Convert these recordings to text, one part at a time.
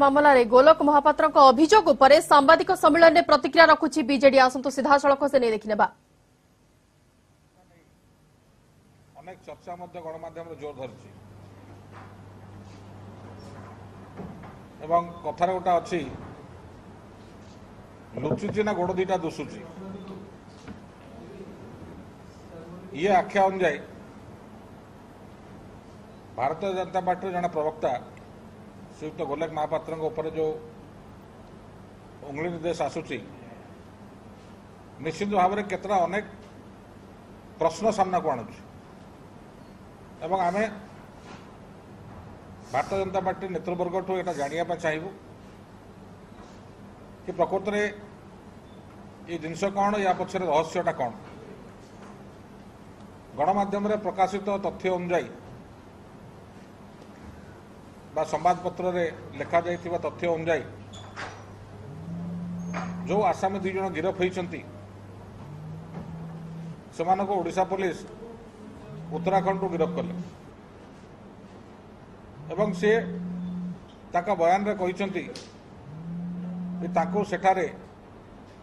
मामला रे गोलक महापात्र अभियोग उपरे सांबादिक सम्मेलन रे प्रतिक्रिया रखुछि बीजेडी। आसंतु सीधा सड़क से नहीं देखने बा अनेक चर्चा मध्ये गणमाध्यम रे जोर धरछि एवं कथार गोटा अछि लुचुछि ना गोड़ दीटा दुसुछि ये आख्या अनुसार भारतीय जनता पार्टी जना प्रवक्ता श्रीयुक्त गोलक महापात्र उपर जो उंगली निर्देश आसूसी निश्चित भाव में केतरा अनेक प्रश्न सामना को आणुच एवं आम भारतीय जनता पार्टी नेतृवर्ग ठूँ यहाँ जानापी चाहबू कि प्रकृत में ये जिनस कौन या पक्षर रहस्यटा कौन। गणमाध्यम प्रकाशित तथ्य अनुजाई बा संवादपत्र लिखा जा तथ्य अनुजाई जो आसामी दुई जन गिरफ होती से ओडिशा पुलिस उत्तराखंड गिरफ कले एवं सी बयान रे कहते सेठारे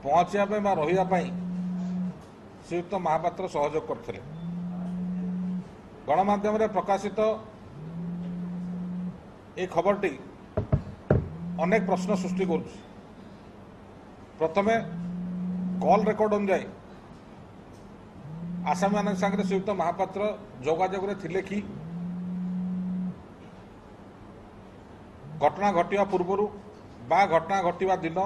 पहुँचापी बा रही श्रीयुक्त महापात्र सहयोग करते। गणमाध्यम प्रकाशित ये खबरटी अनेक प्रश्न सृष्टि कर प्रथमे कॉल रेकर्ड अनुजाई आसामी मान सागर श्रीयुक्त महापात्र जोगाजोग रे कि घटना घटवा पूर्व बा घटना घटवा दिन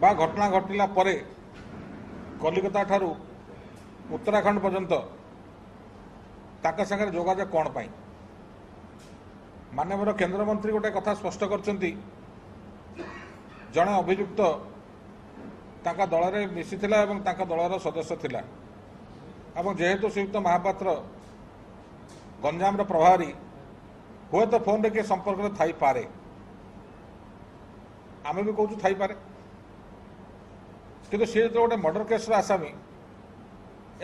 बा घटना घटला परे कलिकता ठारू उत्तराखंड पर्यंत ताका सागर जोगाजोग कौन पाई माननीय केंद्र मंत्री गोटे कथा स्पष्ट करछंती जणे अभियुक्त ताका दल रे मिसिथिला एवं ताका दलर सदस्य थिला एवं जेहेतु श्रीयुक्त महापात्र गंजाम रे प्रभारी हुए तो फोन रे के संपर्क रे थाई पारे आमे भी कहूँ थाई पारे किंतु से जो गोटे मर्डर केस रे आसामी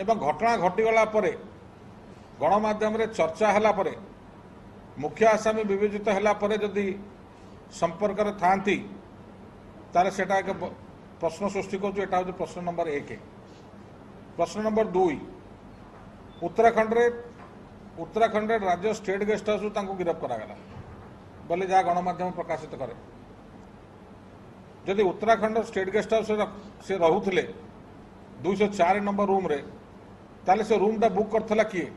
एवं घटना घटीगला परे गणमाध्यम रे चर्चा हला परे मुख्य आसामी बिवेचित होला परे जदि संपर्क रे थांती ताले सेटा एक प्रश्न सृष्टि करछु। एटा हो प्रश्न नंबर 1। प्रश्न नंबर 2 उत्तराखंड रे राज्य स्टेट गेस्ट हाउस तांको गिरफ करागला बोले जा गणमाध्यम प्रकाशित करे जदि उत्तराखंड स्टेट गेस्ट हाउस से रहुथिले 204 नंबर रूम रे ताले से रूम दा बुक करथला किए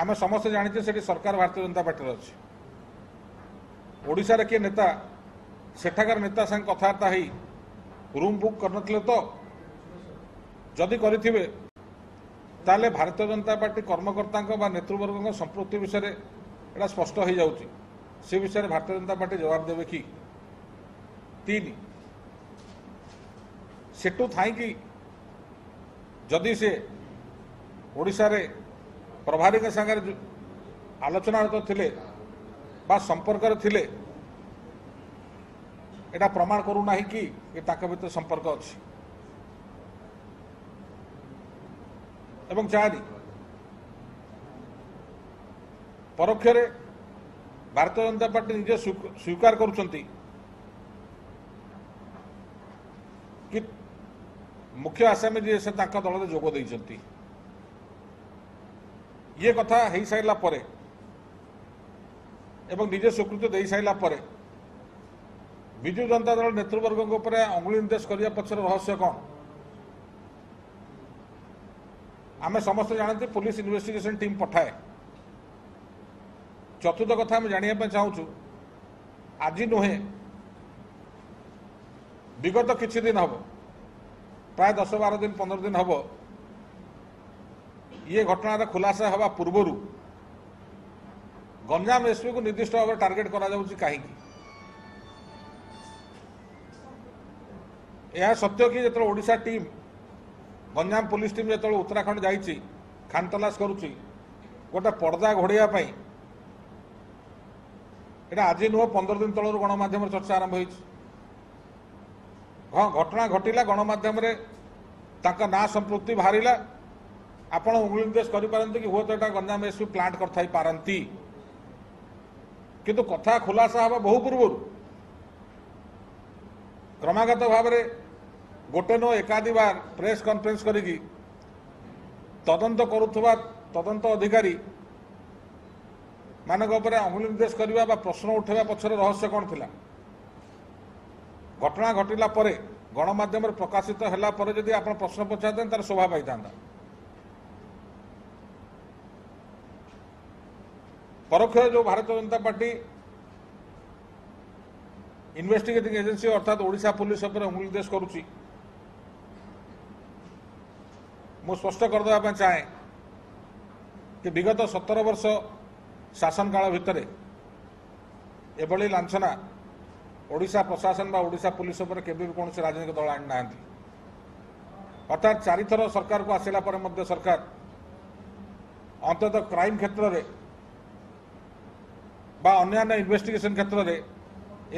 आम समस्ते जानी से सरकार भारतीय जनता पार्टी अच्छी ओडिशार किए नेता सेठाकार नेता संग कथबार्ता ही रूम बुक कर तो जदि करेंगे ताले भारतीय जनता पार्टी कर्मकर्ता नेतृवर्ग संपृक्ति विषय यहाँ स्पष्ट हो जाऊँगी से विषय भारतीय जनता पार्टी जवाब देवे कि 3 सेठू थी जदि से ओडिशार प्रभारी के संगे आलोचना तो थिले बा संपर्क थिले एटा प्रमाण करू नाही कि भीतर संपर्क अच्छी एवं 4 परोक्ष भारतीय जनता पार्टी निजे स्वीकार करुचंती कि मुख्य आसामी जी से ताका दल जोग देइचंती ये कथा हो सारा पर निजे स्वीकृति दे सारा पर विजु जनता दल नेतृवर्ग अंगुली निर्देश करने पक्षर रहस्य कौन आम समस्त जानते पुलिस इन्वेस्टिगेशन टीम पठाए। चतुर्थ कथा आम जानापी चाहूँ आज नुहे विगत किछि दिन हम प्राय 10-12 दिन 15 दिन हम ये घटनार खुलासा हवा पूर्वर गंजाम एसपी को निर्दिष्ट भाव टार्गेट करा सत्य कि जो Odisha team Ganjam police team जो उत्तराखंड जाइए खानतलाश करुच्ची गोटे पर्दा घोड़ापी यहाँ आज नुह 15 दिन तलर गणमाध्यम चर्चा आरंभ हो घटना घटला गणमाध्यम ना संपृक्ति बाहर आपण उंगली निर्देश करें कि हूँ तो यहाँ गंजाम एसपी प्लांट कर किंतु कथा खुलासा हवा बहु पूर्व क्रमागत भाव में गोटे न एकाधी बार प्रेस कॉन्फ्रेंस करी तदंत करुवा तदंत अधिकारी मानक अंगुली निर्देश करने बा प्रश्न उठेवा पक्षर रहस्य कौन थिला। घटना घटला परे गणमाध्यम प्रकाशित होला परे जदि आपण प्रश्न पछाते तार शोभा पाई था। परोक्ष जो Bharatiya Janata party investigating agency अर्थात ओडिशा पुलिस उपर अंगुली निर्देश करूची मु स्पष्ट करदेवाई चाहे कि विगत 17 वर्ष शासन काल भितरे एभली लांछना ओडिशा प्रशासन बा ओडिशा पुलिस उपर केबे भी कोनोसी राजनीतिक दल आनी ना। अर्थात 4 थर सरकार को आसला पर मध्य सरकार अंततः क्राइम क्षेत्र में बा अन्य इन्वेस्टिगेशन क्षेत्र में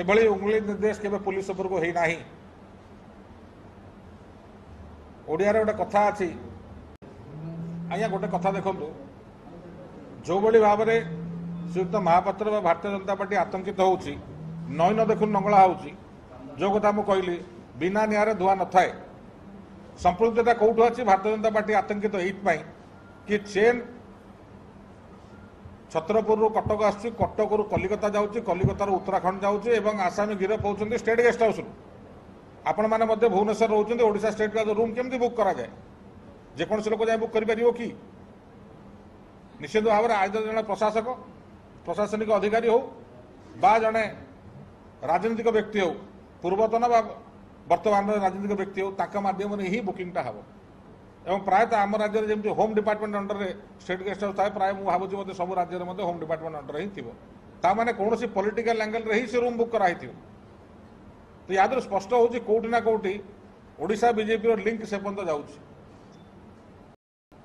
एभली उंगली निर्देश केबे पुलिस उपर को होई नाही। ओडिया रे गोटे कथा अछि आज्ञा गोटे कथा देखंतु जो भली भाव में श्रीयुक्त महापात्र व भारतीय जनता पार्टी आतंकित होउछि नई न देखु नंगला होउछि जो कथा मु कहली बिना नियारे धुआ न थाए संपृक्तता कोठो अछि। भारतीय जनता पार्टी आतंकित एत पई कि चेन छत्रपुर कटक आसुछि कटक रु कलिकता जाउछि कलिकतार उत्तराखंड जाउछि एवं आसामी गिरफ होउछन्ति स्टेट गेस्ट हाउस आपण माने मध्ये भुवनेश्वर रहउछन्ति। ओडिशा स्टेट का रूम केमति बुक करा जाए जे कोनसे लोक जाय बुक करि परिबो कि निश्चित भाव में आज जन प्रशासक प्रशासनिक अधिकारी हो बा जने राजनीतिक व्यक्ति हो पूर्वतन बा वर्तमान राजनीतिक व्यक्ति हो ताका माध्यम रे ही बुकिंगटा हेब। एवं प्रायतः आम राज्य में जमी होम डिपार्टमेंट अंडर में स्टेट गेस्ट हाउस था प्राय मुझे भावुँ मतलब सब राज्य में होम डिपार्टमेंट अंडर ही थी ताने कौन पॉलिटिकल एंगल रही से रूम बुक कराई थी। तो याद स्पष्ट होना कौटी ओडिशा बीजेपी लिंक से पर्यत जाऊँगी।